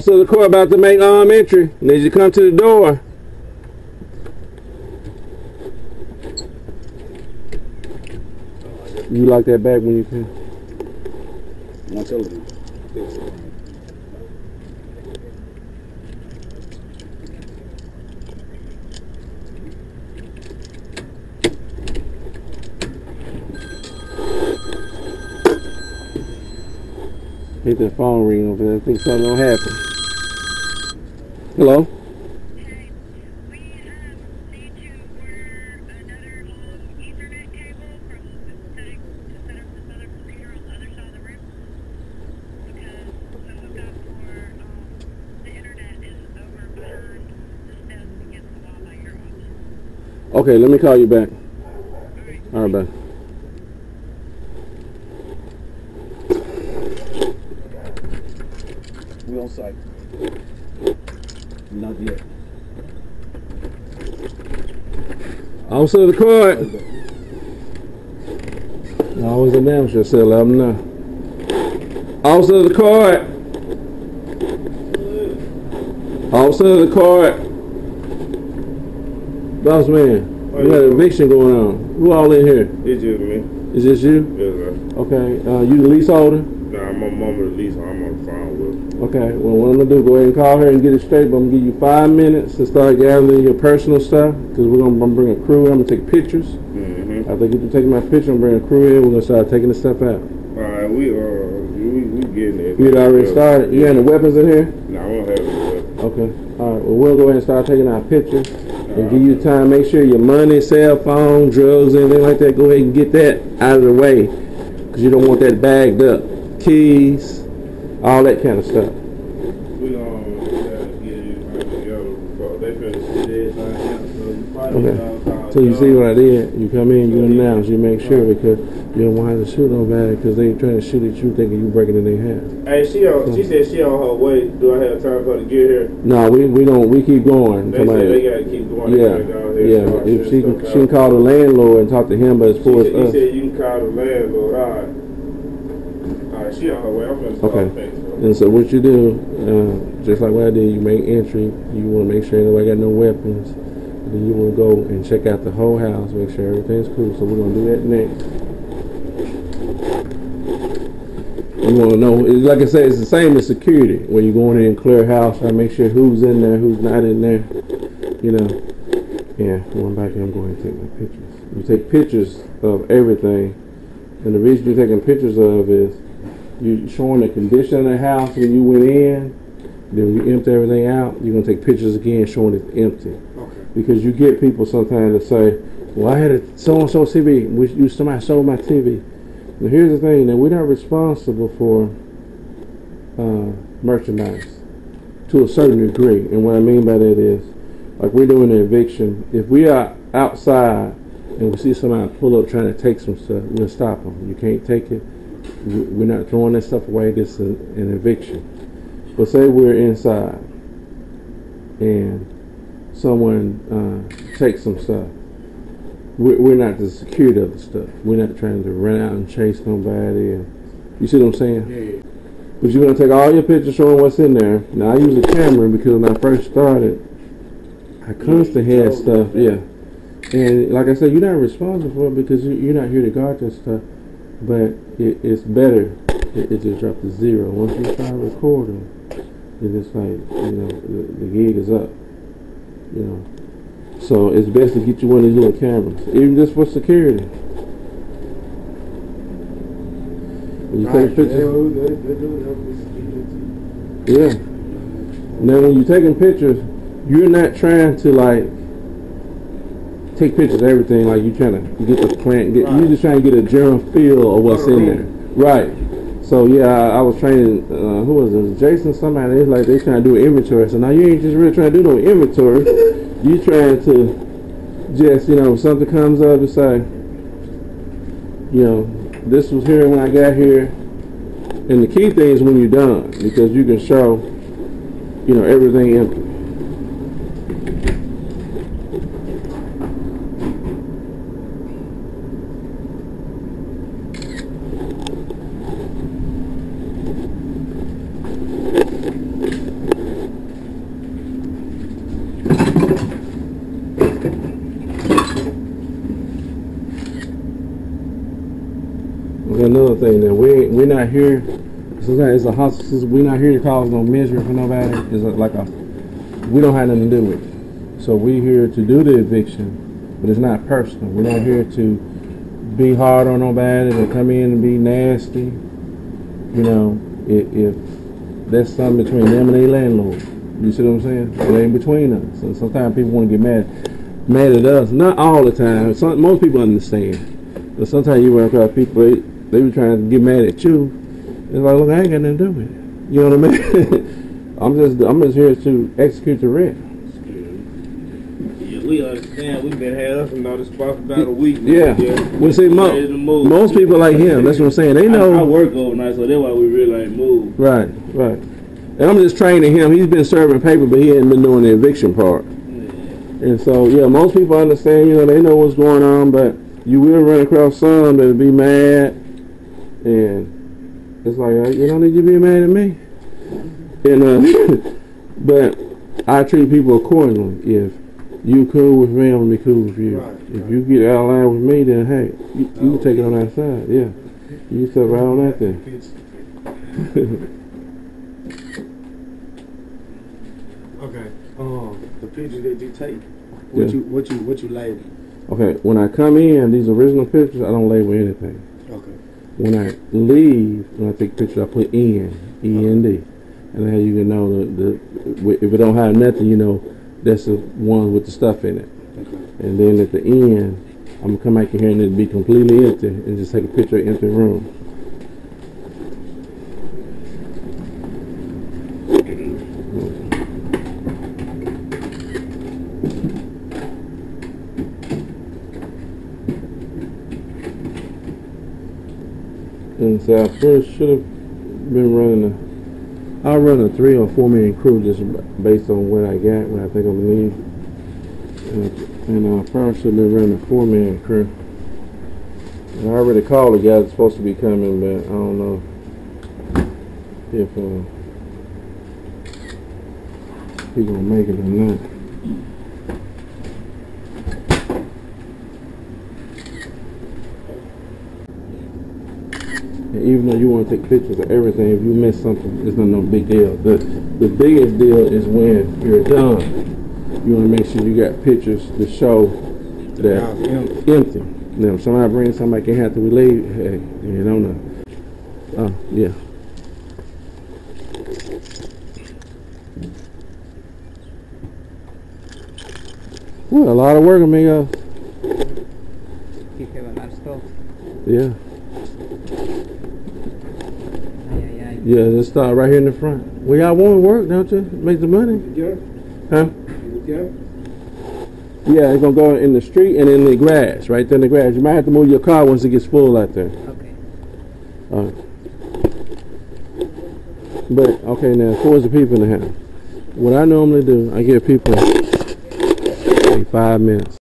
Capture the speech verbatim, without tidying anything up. Officer of the court about to make armed entry. Need you to come to the door. You lock that back when you can. One television. Hit the phone ring over there. I think something gonna happen. Hello? Okay, let me call you back. All right, bye. We on site. Not yet. Officer of the court. I always a damn sure cell. I'm not. Officer of the court. Officer of the court. Boss man, we got an eviction going on. Who all in here? It's just me. Is this you? Yes, sir. Okay, uh, you the leaseholder? Nah, my mama the leaseholder. I'm on the phone with her. Okay, well, what I'm going to do, go ahead and call her and get it straight, but I'm going to give you five minutes to start gathering your personal stuff, because we're going to bring a crew in. I'm going to take pictures. Mm-hmm. After I get to taking my picture, I'm bringing a crew in. We're going to start taking the stuff out. All right, we are. Uh, we, we getting it. We had already well, started. You yeah. had any weapons in here? No, nah, I don't have any weapons. Okay, all right, well, we'll go ahead and start taking our pictures. And give you time, make sure your money, cell phone, drugs, anything like that, go ahead and get that out of the way. Because you don't want that bagged up. Keys, all that kind of stuff. We don't get anything together before they finish the deadline. Okay. So you see what I did? You come in, you announce, you make sure, because you don't want to shoot nobody, because they trying to shoot at you thinking you breaking in their hand. Hey, she on, so. She said she on her way. Do I have time for her to get here? No, we we don't. We keep going. They say they gotta keep going. Yeah, yeah. So if she can, she can call the landlord and talk to him, but as far as us, he said you can call the landlord. All right, all right. She on her way. I'm gonna okay. Face, so. And so what you do, uh, just like what I did, you make entry. You want to make sure nobody got no weapons. Then you want to go and check out the whole house, make sure everything's cool. So we're gonna do that next. You want to know, like I said, it's the same as security. When you go in and clear a house, I make sure who's in there, who's not in there. You know, yeah, going back here, I'm going to take my pictures. You take pictures of everything. And the reason you're taking pictures of is you're showing the condition of the house when you went in. Then when you empty everything out, you're going to take pictures again showing it's empty. Okay. Because you get people sometimes that say, well, I had a so-and-so T V, which you, somebody sold my T V. Now here's the thing, that we're not responsible for uh, merchandise to a certain degree. And what I mean by that is, like we're doing an eviction. If we are outside and we see somebody pull up trying to take some stuff, we'll stop them. You can't take it. We're not throwing that stuff away. This is an eviction. But say we're inside and someone uh, takes some stuff. We're not the security of the stuff. We're not trying to run out and chase nobody. And you see what I'm saying? Yeah. But you're going to take all your pictures showing what's in there. Now, I use a camera because when I first started, I constantly had stuff. Yeah. And like I said, you're not responsible for it because you're not here to guard this stuff. But it, it's better. It, it just dropped to zero. Once you start recording, it's just like, you know, the, the gig is up. You know. So it's best to get you one of these little cameras, even just for security. When you right, take pictures, they, they, they do it yeah. Now when you're taking pictures, you're not trying to like take pictures of everything. Like you trying to get the plant, get, right. You're just trying to get a general feel of what's in there, right? So yeah, I, I was training. Uh, who was it? It was Jason? Somebody. It's like they trying to do an inventory. So now you ain't just really trying to do no inventory. You trying to just, you know, something comes up and say, you know, this was here when I got here. And the key thing is when you're done, because you can show, you know, everything empty. That's another thing that we we're not here. It's a hospital. We're not here to cause no misery for nobody. It's like a we don't have nothing to do with it. So we're here to do the eviction, but it's not personal. We're not here to be hard on nobody or come in and be nasty. You know, if, if that's something between them and their landlord, you see what I'm saying? It ain't between us. So sometimes people want to get mad, mad at us. Not all the time. Some, most people understand. But sometimes you run across people, they, they be trying to get mad at you. It's like, look, I ain't got nothing to do with it. You know what I mean? I'm just I'm just here to execute the rent. Yeah, we understand. We've been had us in all this spot for about a week. Yeah. yeah. Well, see, mo most people like him. That's what I'm saying. They know. I, I work overnight, so that's why we really ain't moved. Right, right. And I'm just training him. He's been serving paper, but he hadn't been doing the eviction part. Yeah. And so, yeah, most people understand. You know, they know what's going on, but you will run across some that'll be mad, and it's like, you don't need to be mad at me. And uh, but I treat people accordingly. If you cool with me, I'm gonna be cool with you. Right, if right. you get out of line with me, then hey, you, you can take it on that side. Yeah, you step right on that thing. Okay. Um, the pictures that you take, what yeah. you what you what you label? Okay, when I come in, these original pictures, I don't label anything. Okay. When I leave, when I take pictures, I put N, E N D. Okay. And how you can know, the, the if it don't have nothing, you know, that's the one with the stuff in it. Okay. And then at the end, I'm going to come back in here and it'll be completely empty and just take a picture of an empty room. And so I first should have been running a, I'll run a three or four man crew just based on what I got, what I think I'm gonna need. And, and I probably should have been running a four man crew. And I already called the guy that's supposed to be coming, but I don't know if uh, he's gonna make it or not. Even though you want to take pictures of everything, if you miss something, it's not no big deal. The the biggest deal is when you're done. You want to make sure you got pictures to show that empty. empty. Now, if somebody brings somebody can have to leave, hey, you don't know. Oh, yeah. Well, a lot of work, amigo. You have a lot of stuff. Yeah. Yeah, let's start right here in the front. Well, y'all want to work, don't you? Make the money. Yeah. Huh? Yeah. Yeah, it's going to go in the street and in the grass, right there in the grass. You might have to move your car once it gets full out there. Okay. All right. But, okay, now, towards the people in the house. What I normally do, I give people like five minutes.